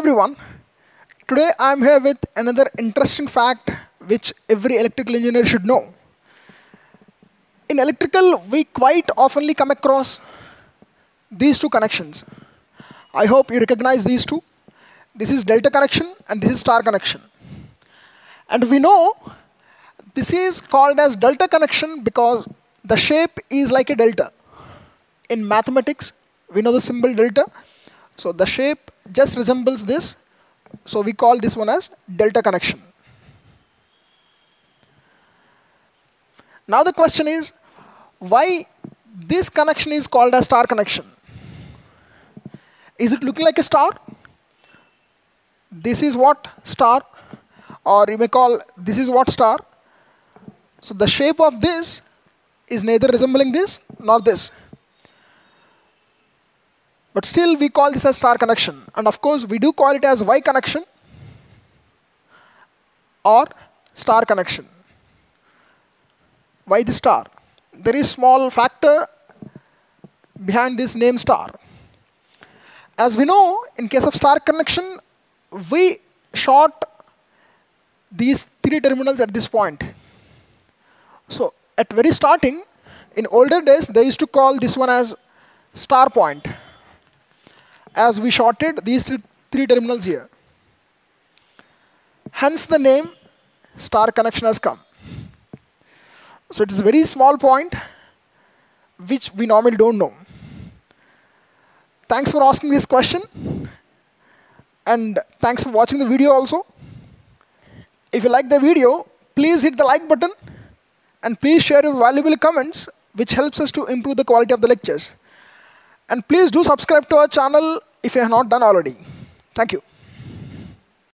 everyone, today I am here with another interesting fact which every electrical engineer should know. In electrical, we quite oftenly come across these two connections. I hope you recognize these two. This is delta connection and this is star connection. And we know this is called as delta connection because the shape is like a delta. In mathematics, we know the symbol delta. So the shape just resembles this. So we call this one as delta connection. Now the question is, why this connection is called as star connection? Is it looking like a star? This is what star, or you may call this is what star. So the shape of this is neither resembling this nor this. But still we call this as star connection. And of course we do call it as Y connection or star connection. Why the star? There is small factor behind this name star. As we know, in case of star connection, we short these three terminals at this point. So at very starting, in older days, they used to call this one as star point, as we shorted these three terminals here. Hence the name star connection has come. So it is a very small point which we normally don't know. Thanks for asking this question, and thanks for watching the video also. If you like the video, please hit the like button and please share your valuable comments, which helps us to improve the quality of the lectures. And please do subscribe to our channel if you have not done already. Thank you.